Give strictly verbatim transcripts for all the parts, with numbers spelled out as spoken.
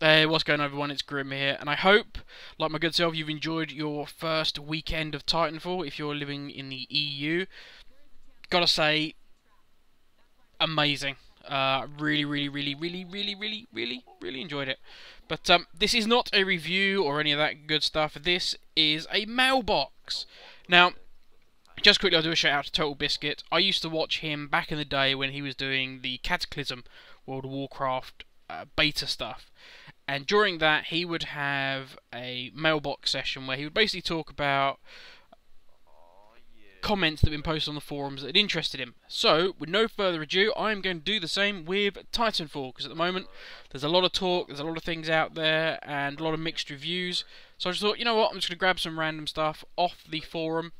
Hey, what's going on, everyone? It's Grim here, and I hope, like my good self, you've enjoyed your first weekend of Titanfall if you're living in the E U. Gotta say, amazing. Uh, really, really, really, really, really, really, really, really enjoyed it. But um, this is not a review or any of that good stuff. This is a mailbox. Now, just quickly, I'll do a shout out to Total Biscuit. I used to watch him back in the day when he was doing the Cataclysm World of Warcraft Uh, beta stuff, and during that he would have a mailbox session where he would basically talk about comments that have been posted on the forums that interested him. So with no further ado, I'm going to do the same with Titanfall, because at the moment there's a lot of talk, there's a lot of things out there and a lot of mixed reviews. So I just thought, you know what, I'm just going to grab some random stuff off the forum.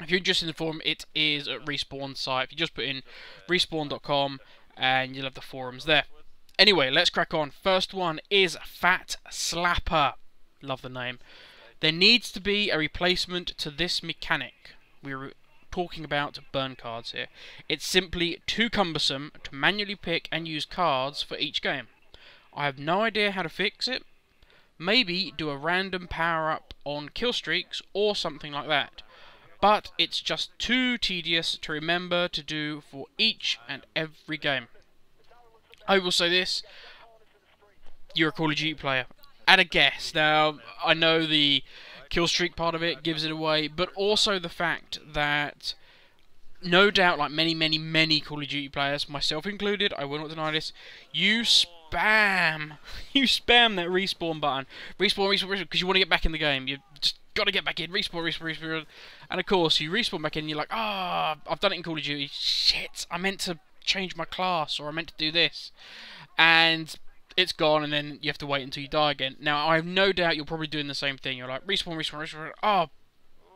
If you're interested in the forum, it is at Respawn's site. If you just put in respawn dot com and you'll have the forums there. Anyway, let's crack on. First one is Fat Slapper. Love the name. There needs to be a replacement to this mechanic. We were talking about burn cards here. It's simply too cumbersome to manually pick and use cards for each game. I have no idea how to fix it. Maybe do a random power up on kill streaks or something like that. But it's just too tedious to remember to do for each and every game. I will say this, you're a Call of Duty player. At a guess. Now, I know the killstreak part of it gives it away, but also the fact that, no doubt, like many, many, many Call of Duty players, myself included, I will not deny this, you spam, you spam that respawn button. Respawn, respawn, respawn, because you want to get back in the game. You've just got to get back in. Respawn, respawn, respawn. And of course, you respawn back in, you're like, ah, oh, I've done it in Call of Duty. Shit, I meant to change my class, or I meant to do this, and it's gone, and then you have to wait until you die again. Now, I have no doubt you're probably doing the same thing. You're like, respawn, respawn, respawn, oh,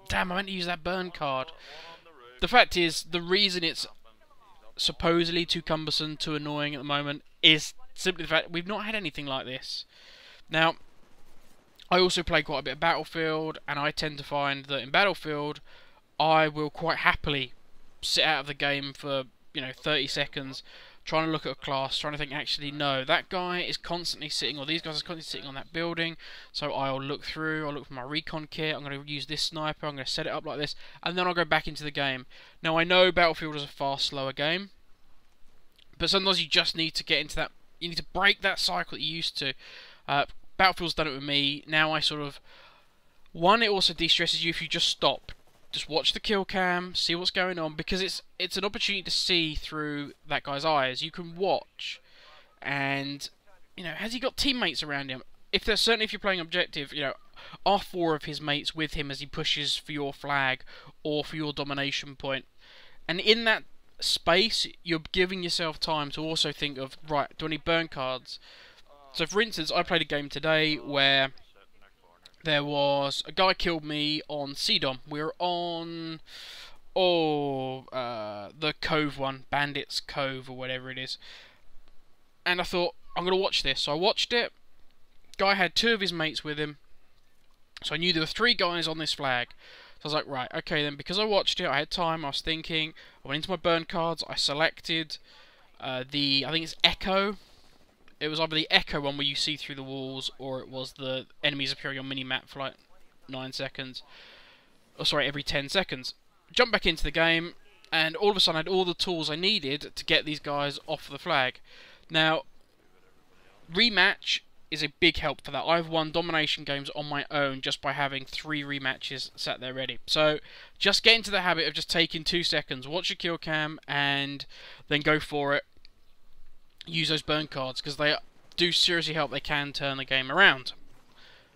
damn, I meant to use that burn card. The fact is, the reason it's supposedly too cumbersome, too annoying at the moment, is simply the fact we've not had anything like this. Now, I also play quite a bit of Battlefield, and I tend to find that in Battlefield, I will quite happily sit out of the game for, you know, thirty seconds, trying to look at a class, trying to think, actually, no, that guy is constantly sitting, or these guys are constantly sitting on that building, so I'll look through, I'll look for my recon kit, I'm going to use this sniper, I'm going to set it up like this, and then I'll go back into the game. Now, I know Battlefield is a far slower game, but sometimes you just need to get into that, you need to break that cycle that you used to. Uh, Battlefield's done it with me. Now I sort of, one, it also de-stresses you if you just stop. Just watch the kill cam, see what's going on, because it's it's an opportunity to see through that guy's eyes. You can watch, and you know, has he got teammates around him? If there's certainly, if you're playing objective, you know, are four of his mates with him as he pushes for your flag or for your domination point? And in that space, you're giving yourself time to also think of, right, do I need burn cards? So, for instance, I played a game today where there was a guy killed me on C D O M. We were on, oh, uh, the Cove one, Bandit's Cove or whatever it is. And I thought, I'm going to watch this. So I watched it. Guy had two of his mates with him. So I knew there were three guys on this flag. So I was like, right, okay then, because I watched it, I had time, I was thinking. I went into my burn cards, I selected uh, the, I think it's Echo. It was either the Echo one where you see through the walls, or it was the enemies appearing on mini-map for like nine seconds. Oh, sorry, every ten seconds. Jump back into the game, and all of a sudden I had all the tools I needed to get these guys off the flag. Now, rematch is a big help for that. I've won domination games on my own just by having three rematches sat there ready. So, just get into the habit of just taking two seconds, watch your kill cam, and then go for it. Use those burn cards, because they do seriously help. They can turn the game around.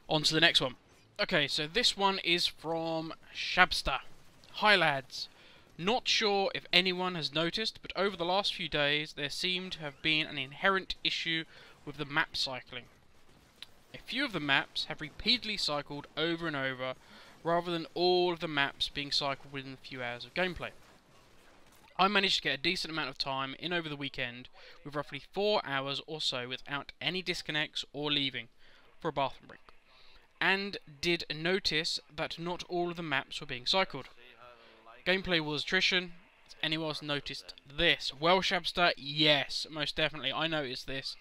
On to the next one. Okay, so this one is from Shabster. Hi lads. Not sure if anyone has noticed, but over the last few days there seemed to have been an inherent issue with the map cycling. A few of the maps have repeatedly cycled over and over, rather than all of the maps being cycled within a few hours of gameplay. I managed to get a decent amount of time in over the weekend, with roughly four hours or so without any disconnects or leaving for a bathroom break, and did notice that not all of the maps were being cycled. Gameplay was attrition. Has anyone else noticed this? Well, Shabster, yes, most definitely. I noticed this.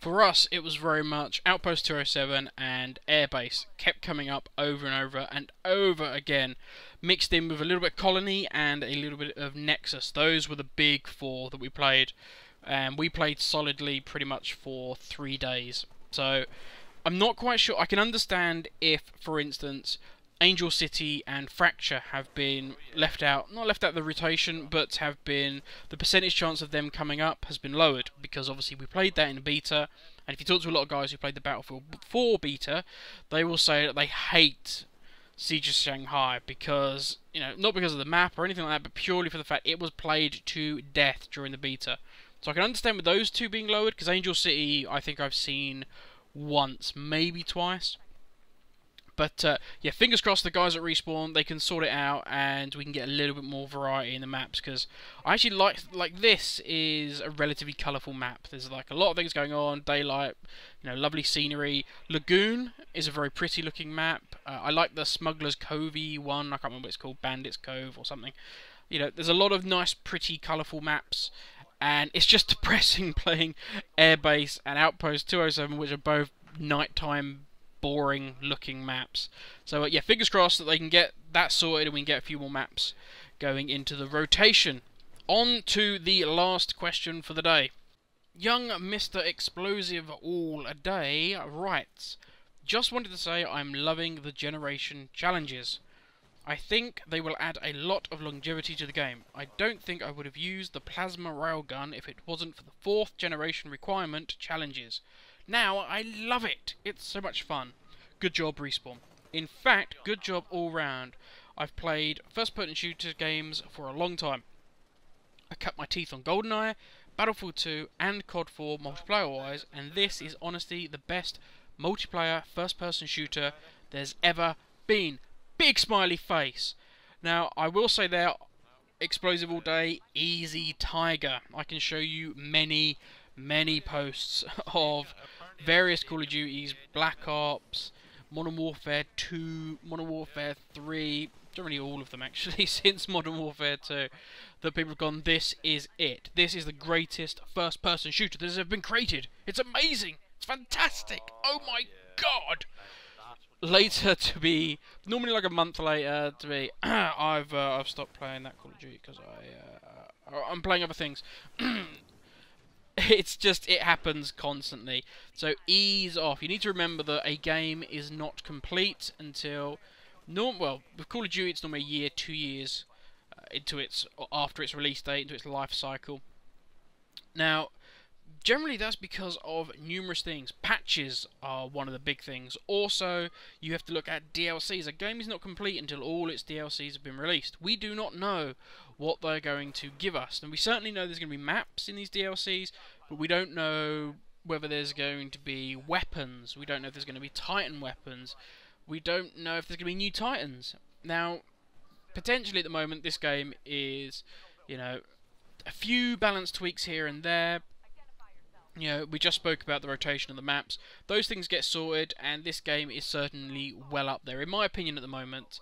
For us, it was very much Outpost two oh seven and Airbase kept coming up over and over and over again, mixed in with a little bit of Colony and a little bit of Nexus. Those were the big four that we played, and we played solidly pretty much for three days. So I'm not quite sure. I can understand if, for instance, Angel City and Fracture have been left out, not left out of the rotation, but have been, the percentage chance of them coming up has been lowered, because obviously we played that in beta, and if you talk to a lot of guys who played the Battlefield four beta, they will say that they hate Siege of Shanghai because, you know, not because of the map or anything like that, but purely for the fact it was played to death during the beta. So I can understand with those two being lowered, because Angel City I think I've seen once, maybe twice. But, uh, yeah, fingers crossed the guys at Respawn, they can sort it out and we can get a little bit more variety in the maps, because I actually like, like this is a relatively colourful map. There's, like, a lot of things going on, daylight, you know, lovely scenery. Lagoon is a very pretty looking map. Uh, I like the Smuggler's Covey one, I can't remember what it's called, Bandit's Cove or something. You know, there's a lot of nice, pretty, colourful maps. And it's just depressing playing Airbase and Outpost two oh seven, which are both nighttime boring looking maps. So uh, yeah, fingers crossed that they can get that sorted and we can get a few more maps going into the rotation. On to the last question for the day. Young Mister Explosive All Day writes, just wanted to say I'm loving the generation challenges. I think they will add a lot of longevity to the game. I don't think I would have used the plasma railgun if it wasn't for the fourth generation requirement challenges. Now, I love it. It's so much fun. Good job, Respawn. In fact, good job all round. I've played first-person shooter games for a long time. I cut my teeth on GoldenEye, Battlefield two, and COD four multiplayer-wise, and this is honestly the best multiplayer first-person shooter there's ever been. Big smiley face. Now, I will say there, Explosive All Day, easy tiger. I can show you many, many posts of various Call of Duties, Black Ops, Modern Warfare two, Modern Warfare three, not really all of them actually, since Modern Warfare two, that people have gone, this is it. This is the greatest first-person shooter that has ever been created. It's amazing. It's fantastic. Oh my god. Later to be, normally like a month later to be, I've uh, I've stopped playing that Call of Duty because I, uh, I'm playing other things. It's just, it happens constantly. So ease off. You need to remember that a game is not complete until, norm well, with Call of Duty it's normally a year, two years uh, into its, after its release date, into its life cycle. Now, generally that's because of numerous things. Patches are one of the big things. Also, you have to look at D L Cs. A game is not complete until all its D L Cs have been released. We do not know what they're going to give us. And we certainly know there's going to be maps in these D L Cs, but we don't know whether there's going to be weapons. We don't know if there's going to be Titan weapons. We don't know if there's going to be new Titans. Now, potentially at the moment, this game is, you know, a few balance tweaks here and there. You know, we just spoke about the rotation of the maps. Those things get sorted, and this game is certainly well up there, in my opinion, at the moment.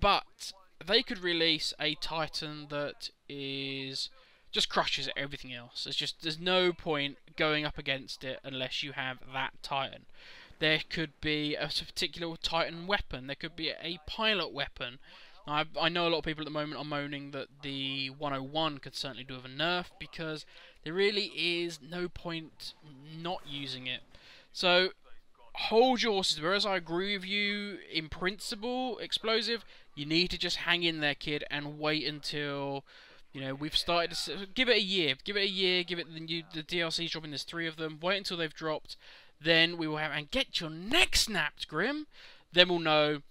But they could release a Titan that is just crushes everything else. It's just, there's no point going up against it unless you have that Titan. There could be a particular Titan weapon. There could be a pilot weapon. I, I know a lot of people at the moment are moaning that the one oh one could certainly do with a nerf, because there really is no point not using it. So, hold your horses. Whereas I agree with you in principle, Explosive, you need to just hang in there, kid, and wait until, you know, we've started to... Give it a year. Give it a year. Give it the, new, the D L Cs dropping. There's three of them. Wait until they've dropped. Then we will have... And get your neck snapped, Grim. Then we'll know,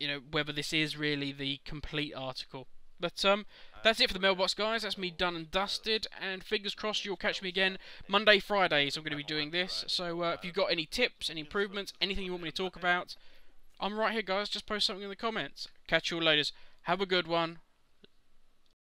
you know, whether this is really the complete article. But um, that's it for the mailbox, guys. That's me done and dusted. And fingers crossed you'll catch me again Monday, Fridays. I'm going to be doing this. So uh, if you've got any tips, any improvements, anything you want me to talk about, I'm right here, guys. Just post something in the comments. Catch you all later. Have a good one.